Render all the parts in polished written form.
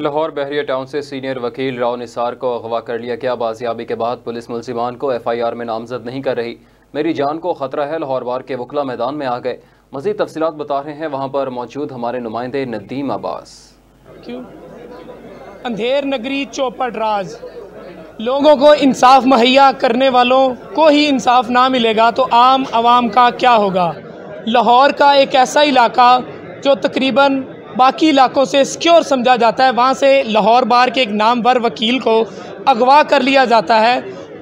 Lahore Bahria town से senior वकील राव निसार को अगवा कर लिया गया। बाजियाबी के बाद पुलिस मुलजिमान को FIR में नामजद नहीं कर रही। मेरी जान को खतरा है लाहौर बार के वकला मैदान में आ गए। मज़ीद तफसीलात बता रहे हैं वहाँ पर मौजूद हमारे नुमाइंदे नदीम अब्बास। क्यों अंधेर नगरी चौपट राज, लोगों को इंसाफ मुहैया करने वालों को ही इंसाफ ना मिलेगा तो आम आवाम का क्या होगा। लाहौर का एक ऐसा इलाका जो तकरीबन बाकी इलाकों से सिक्योर समझा जाता है, वहाँ से लाहौर बार के एक नामवर वकील को अगवा कर लिया जाता है।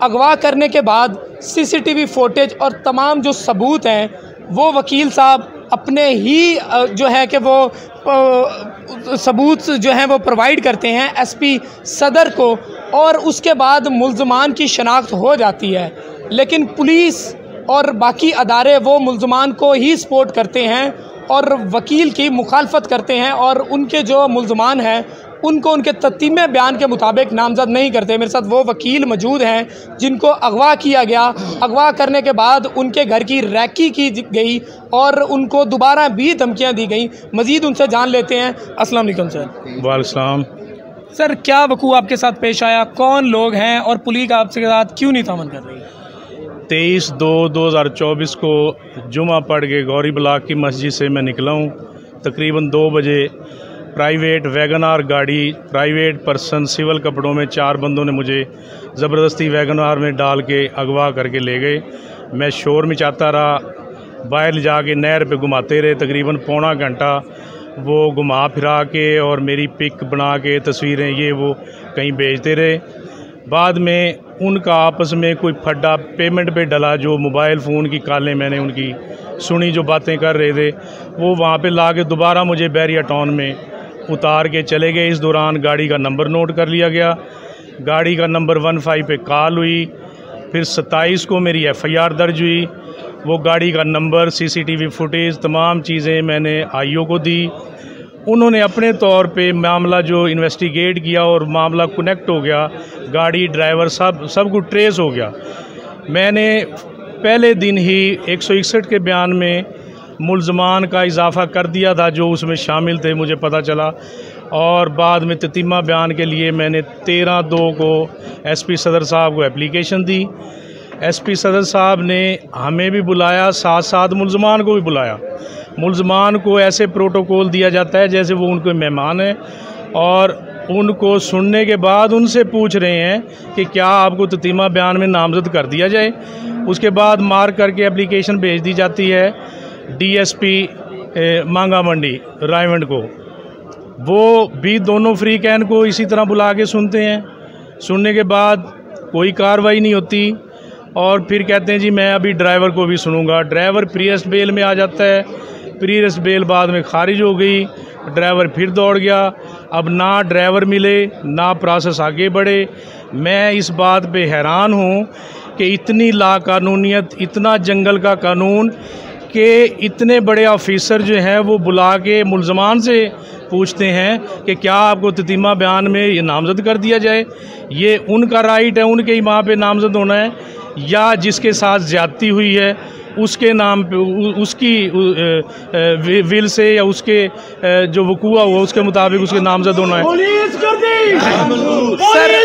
अगवा करने के बाद CCTV फुटेज और तमाम जो सबूत हैं वो वकील साहब अपने ही जो है कि वो सबूत जो हैं वो प्रोवाइड करते हैं SP सदर को, और उसके बाद मुलजमान की शनाख्त हो जाती है। लेकिन पुलिस और बाकी अदारे वो मुलजमान को ही सपोर्ट करते हैं और वकील की मुखालफत करते हैं, और उनके जो मुलजमान हैं उनको उनके तत्तीमे बयान के मुताबिक नामजद नहीं करते। मेरे साथ वो वकील मौजूद हैं जिनको अगवा किया गया। अगवा करने के बाद उनके घर की रैकी की गई और उनको दोबारा भी धमकियां दी गई। मज़ीद उनसे जान लेते हैं। अस्सलाम वालेकुम सर। वालेकुम सलाम। सर क्या वकूआ आपके साथ पेश आया, कौन लोग हैं और पुलिस आपके साथ क्यों नहीं तामन कर रही? 23/2/2024 को जुमा पढ़ के गौरी ब्लाक की मस्जिद से मैं निकला हूँ। तकरीबन 2 बजे प्राइवेट वैगनार गाड़ी, प्राइवेट पर्सन सिविल कपड़ों में 4 बंदों ने मुझे ज़बरदस्ती वैगनार में डाल के अगवा करके ले गए। मैं शोर मचाता रहा, बाहर जा के नहर पे घुमाते रहे। तकरीबन पौना घंटा वो घुमा फिरा के और मेरी पिक बना के तस्वीरें ये वो कहीं भेजते रहे। बाद में उनका आपस में कोई फड्डा पेमेंट पे डला, जो मोबाइल फ़ोन की कॉलें मैंने उनकी सुनी जो बातें कर रहे थे वो वहाँ पे ला के दोबारा मुझे बैरिया टाउन में उतार के चले गए। इस दौरान गाड़ी का नंबर नोट कर लिया गया, गाड़ी का नंबर 15 पे कॉल हुई, फिर 27 को मेरी FIR दर्ज हुई। वो गाड़ी का नंबर, CCTV फुटेज, तमाम चीज़ें मैंने IO को दी। उन्होंने अपने तौर पे मामला जो इन्वेस्टिगेट किया और मामला कनेक्ट हो गया, गाड़ी ड्राइवर सब कुछ ट्रेस हो गया। मैंने पहले दिन ही 161 के बयान में मुलजमान का इजाफ़ा कर दिया था जो उसमें शामिल थे, मुझे पता चला। और बाद में ततीमा बयान के लिए मैंने 13/2 को SP सदर साहब को एप्लीकेशन दी। SP सदर साहब ने हमें भी बुलाया, साथ साथ मुलजमान को भी बुलाया। मुलजमान को ऐसे प्रोटोकॉल दिया जाता है जैसे वो उनके मेहमान हैं, और उनको सुनने के बाद उनसे पूछ रहे हैं कि क्या आपको ततीमा बयान में नामजद कर दिया जाए। उसके बाद मार करके एप्लीकेशन भेज दी जाती है DSP मांगा मंडी रायवंड को। वो भी दोनों फ्री कैन को इसी तरह बुला के सुनते हैं। सुनने के बाद कोई कार्रवाई नहीं होती और फिर कहते हैं जी मैं अभी ड्राइवर को भी सुनूंगा। ड्राइवर प्रीएस्ट बेल में आ जाता है, प्रीएस्ट बेल बाद में खारिज हो गई, ड्राइवर फिर दौड़ गया। अब ना ड्राइवर मिले ना प्रोसेस आगे बढ़े। मैं इस बात पे हैरान हूँ कि इतनी लाकानूनियत, इतना जंगल का कानून कि इतने बड़े ऑफिसर जो हैं वो बुला के मुलजमान से पूछते हैं कि क्या आपको ततीमा बयान में ये नामज़द कर दिया जाए। ये उनका राइट है, उनके ही वहाँ पर नामज़द होना है, या जिसके साथ ज़्यादती हुई है उसके नाम पे, उसकी विल से या उसके जो वकूआ हुआ उसके मुताबिक उसके नामजद होना है। सर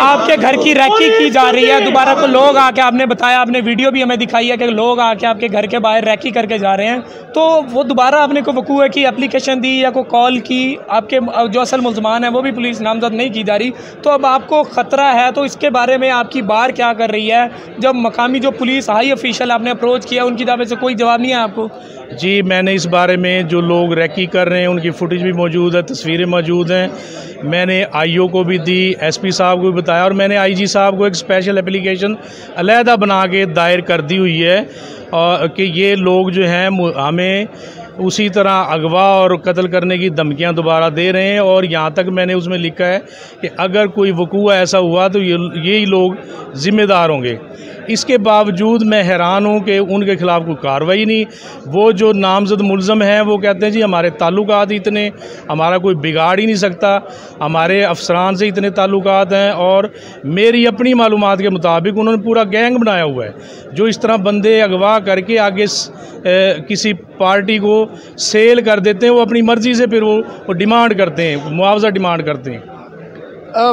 आपके घर की रैकी की जा रही है दोबारा को, लोग आके, आपने बताया, आपने वीडियो भी हमें दिखाई है कि लोग आके आपके घर के बाहर रैकी करके जा रहे हैं, तो वो दोबारा आपने को वकूए की एप्लीकेशन दी या को कॉल की, आपके जो असल मुलजमान है वो भी पुलिस नामजद नहीं की जा रही, तो अब आपको ख़तरा है, तो इसके बारे में आपकी बार क्या कर रही है? जब मकामी जो पुलिस हाई ऑफिशियल आपने अप्रोच किया उनकी तरफ से कोई जवाब नहीं है आपको? जी मैंने इस बारे में जो लोग रैकी कर रहे हैं उनकी फुटेज भी मौजूद है, तस्वीरें मौजूद हैं। मैंने IO को भी दी, SP साहब को भी बताया, और मैंने IG साहब को एक स्पेशल एप्लीकेशन अलहदा बना के दायर कर दी हुई है और कि ये लोग जो हैं हमें उसी तरह अगवा और कत्ल करने की धमकियां दोबारा दे रहे हैं। और यहाँ तक मैंने उसमें लिखा है कि अगर कोई वकूआ ऐसा हुआ तो यही लोग ज़िम्मेदार होंगे। इसके बावजूद मैं हैरान हूँ कि उनके खिलाफ कोई कार्रवाई नहीं। वो जो नामजद मुलज़म हैं वो कहते हैं जी हमारे ताल्लुकात इतने, हमारा कोई बिगाड़ ही नहीं सकता, हमारे अफसरान से इतने ताल्लुकात हैं। और मेरी अपनी मालूमात के मुताबिक उन्होंने पूरा गैंग बनाया हुआ है जो इस तरह बंदे अगवा करके आगे किसी पार्टी को सेल कर देते हैं, वो अपनी मर्ज़ी से फिर वो डिमांड करते हैं, मुआवजा डिमांड करते हैं।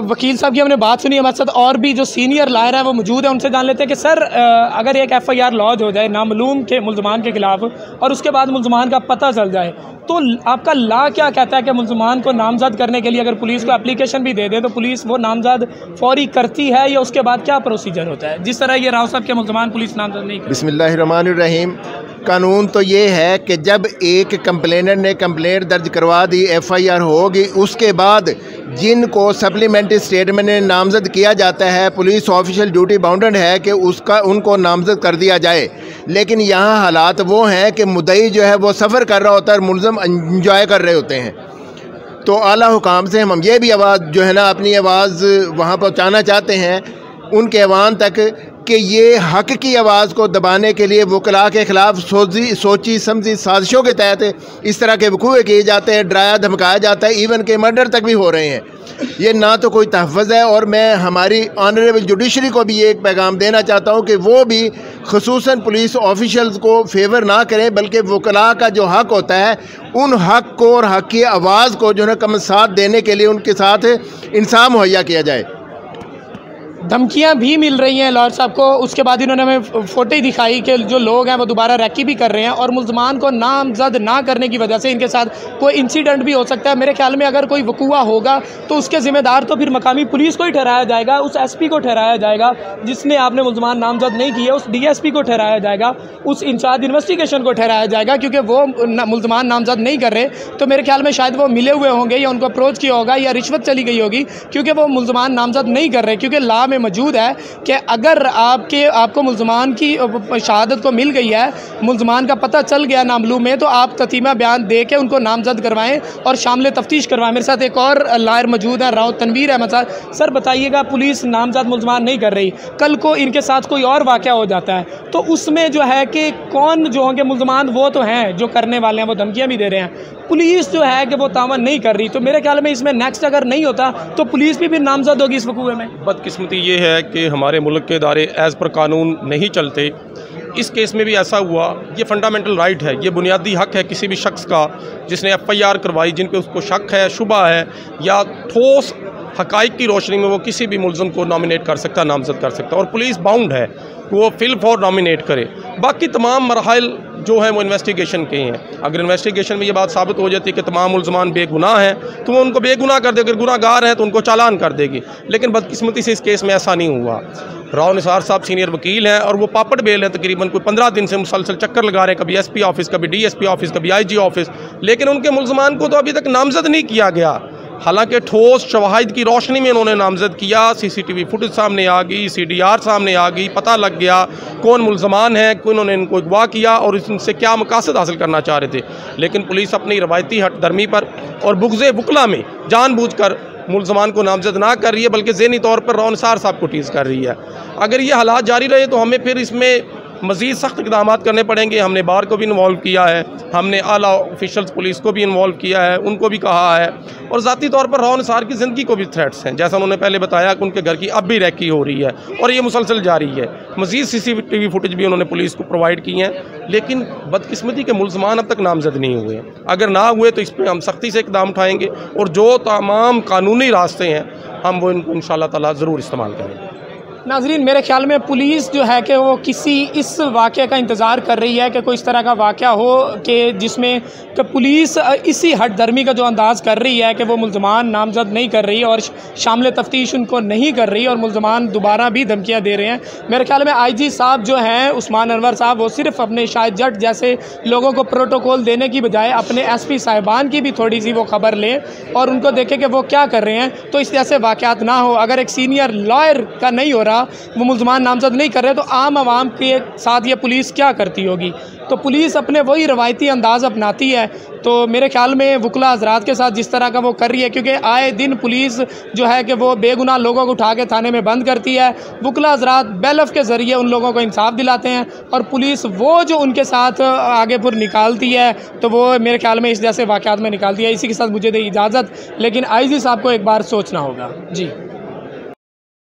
वकील साहब की हमने बात सुनी, हमारे साथ और भी जो सीनियर लायर है वो मौजूद है, उनसे जान लेते हैं कि सर अगर एक FIR लॉज हो जाए नामूम के मुलजमान के खिलाफ और उसके बाद मुलजमान का पता चल जाए तो आपका ला क्या कहता है कि मुलजमान को नामजद करने के लिए अगर पुलिस को एप्लीकेशन भी दे दें तो पुलिस वो नामजद फौरी करती है या उसके बाद क्या प्रोसीजर होता है, जिस तरह ये राव साहब के मुलजमान पुलिस नामजद नहीं करती? बिस्मिल्लाहिर्रहमानिर्रहीम। कानून तो ये है कि जब एक कंप्लेनर ने कंप्लेंट दर्ज करवा दी, FIR होगी, उसके बाद जिनको सप्लीमेंट्री स्टेटमेंट में नामजद किया जाता है पुलिस ऑफिशियल ड्यूटी बाउंडेड है कि उसका उनको नामजद कर दिया जाए। लेकिन यहाँ हालात वो हैं कि मुद्दई जो है वो सफ़र कर रहा होता है और मुलज़म इंजॉय कर रहे होते हैं। तो आला हुकाम से हम ये भी आवाज़ जो है ना अपनी आवाज़ वहाँ पहुँचाना चाहते हैं उनके ऐवान तक कि ये हक़ की आवाज़ को दबाने के लिए वकला के ख़िलाफ़ सोची समझी साजिशों के तहत इस तरह के वकूए किए जाते हैं, डराया धमकाया जाता है, इवन के मर्डर तक भी हो रहे हैं। ये ना तो कोई तहफ़्फ़ुज़ है। और मैं हमारी ऑनरेबल जुडिशरी को भी ये एक पैगाम देना चाहता हूँ कि वो भी ख़ुसूसन पुलिस ऑफिशल्स को फेवर ना करें, बल्कि वकला का जो हक़ होता है उन हक़ को और हक़ की आवाज़ को जो है कम साथ देने के लिए उनके साथ इंसाफ मुहैया किया जाए। धमकियां भी मिल रही हैं लॉयर साहब को, उसके बाद इन्होंने हमें फोटो दिखाई कि जो लोग हैं वो दोबारा रैकी भी कर रहे हैं और मुलजमान को नामजद ना करने की वजह से इनके साथ कोई इंसिडेंट भी हो सकता है। मेरे ख्याल में अगर कोई वकूआ होगा तो उसके ज़िम्मेदार तो फिर मकामी पुलिस को ही ठहराया जाएगा, उस SP को ठहराया जाएगा जिसने आपने मुलजमान नामजद नहीं किए, उस DSP को ठहराया जाएगा, उस इंचार्ज इन्वेस्टिगेशन को ठहराया जाएगा, क्योंकि वो मुलजमान नामजद नहीं कर रहे। तो मेरे ख्याल में शायद वो मिले हुए होंगे या उनको अप्रोच किया होगा या रिश्वत चली गई होगी, क्योंकि वो मुलजमान नामजद नहीं कर रहे, क्योंकि ला में मौजूद है कि अगर आपको मुलजमान की शहादत को मिल गई है, मुलजमान का पता चल गया नामलूम में, तो आप तथीमा बयान दे के उनको नामजद करवाएं और शामिल तफ्तीश करवाएं। मेरे साथ एक और लायर मौजूद है राव तनवीर अहमद साहब। सर बताइएगा, पुलिस नामजद मुलजमान नहीं कर रही, कल को इनके साथ कोई और वाक़या हो जाता है तो उसमें जो है कि कौन जो होंगे मुलजमान? वो तो हैं जो करने वाले हैं, वो धमकियाँ भी दे रहे हैं, पुलिस जो है कि वो तावन नहीं कर रही। तो मेरे ख्याल में इसमें नेक्स्ट अगर नहीं होता तो पुलिस भी फिर नामजद होगी इस वकूए में। बदकिस्मती ये है कि हमारे मुल्क के इदारे एज़ पर कानून नहीं चलते। इस केस में भी ऐसा हुआ। ये फ़ंडामेंटल राइट है, ये बुनियादी हक़ है किसी भी शख्स का जिसने FIR करवाई, जिन पे उसको शक है, शुबा है या ठोस हक़ाइक़ की रोशनी में वो किसी भी मुलज़म को नॉमिनेट कर सकता है, नामज़द कर सकता है, और पुलिस बाउंड है कि वो फिल फॉर नॉमिनेट करे। बाकी तमाम मरहल जो है वो इन्वेस्टिगेशन के हैं। अगर इन्वेस्टिगेशन में ये बात साबित हो जाती है कि तमाम मुलजमान बेगुनाह हैं तो वो उनको बेगुनाह कर देगी, अगर गुनाहगार हैं तो उनको चालान कर देगी। लेकिन बदकिस्मती से इस केस में ऐसा नहीं हुआ। राव निसार साहब सीनियर वकील हैं और वो पापड़ बेल हैं, तकरीबन कोई 15 दिन से मुसलसल चक्कर लगा रहे हैं, कभी SP ऑफिस, कभी DSP ऑफिस, कभी IG ऑफिस, लेकिन उनके मुलजमान को तो अभी तक नामज़द नहीं किया गया। हालांकि ठोस शवाहिद की रोशनी में उन्होंने नामज़द किया, CCTV फुटेज सामने आ गई, CDR सामने आ गई, पता लग गया कौन मुलजमान है, कौन उन्होंने इनको अगवा किया और इनसे क्या मकासद हासिल करना चाह रहे थे। लेकिन पुलिस अपनी रवायती हट धर्मी पर और बुग़्ज़े बुकला में जानबूझकर मुलजमान को नामज़द ना कर रही है, बल्कि ज़हनी तौर पर राव निसार साहब को टीज़ कर रही है। अगर ये हालात जारी रहे तो हमें फिर इसमें मज़ीद सख्त इक़दाम करने पड़ेंगे। हमने बार को भी इन्वॉल्व किया है, हमने आला ऑफिशल्स पुलिस को भी इन्वॉल्व किया है, उनको भी कहा है, और ज़ाती तौर पर राव निसार की ज़िंदगी को भी थ्रेट्स हैं। जैसा उन्होंने पहले बताया कि उनके घर की अब भी रैकी हो रही है और ये मुसलसल जारी है। मज़ीद CCTV फुटेज भी उन्होंने पुलिस को प्रोवाइड की हैं, लेकिन बदकिस्मती के मुलजमान अब तक नामज़द नहीं हुए। अगर ना हुए तो इस पर हम सख्ती से इक़दाम उठाएँगे और जो तमाम कानूनी रास्ते हैं हम वो इनको इंशाअल्लाह ताला ज़रूर इस्तेमाल करेंगे। नाजरीन, मेरे ख्याल में पुलिस जो है कि वो किसी इस वाक़े का इंतज़ार कर रही है कि कोई इस तरह का वाक़ा हो कि जिसमें कि पुलिस इसी हट धर्मी का जो अंदाज़ कर रही है कि वो मुलजमान नामजद नहीं कर रही और शामिल तफ्तीश उनको नहीं कर रही और मुलजमान दोबारा भी धमकियाँ दे रहे हैं। मेरे ख्याल में IG साहब जो हैं उस्मान अनवर साहब, वो सिर्फ अपने शायद जट जैसे लोगों को प्रोटोकॉल देने की बजाय अपने SP साहिबान की भी थोड़ी सी वो खबर लें और उनको देखें कि वो क्या कर रहे हैं, तो इस जैसे वाक़ात ना हो। अगर एक सीनियर लॉयर का नहीं हो रहा, वो मुलजमान नामजद नहीं कर रहे, तो आम आवाम के साथ ये पुलिस क्या करती होगी? तो पुलिस अपने वही रवायती अंदाज़ अपनाती है। तो मेरे ख्याल में वकला हजरात के साथ जिस तरह का वो कर रही है, क्योंकि आए दिन पुलिस जो है कि वो बेगुनाह लोगों को उठा के थाने में बंद करती है, वकला हजरात बेलफ के ज़रिए उन लोगों को इंसाफ दिलाते हैं और पुलिस वो जो उनके साथ आगे पुर निकालती है तो वो मेरे ख्याल में इस जैसे वाक़ात में निकालती है। इसी के साथ मुझे दे इजाज़त, लेकिन IG साहब को एक बार सोचना होगा। जी।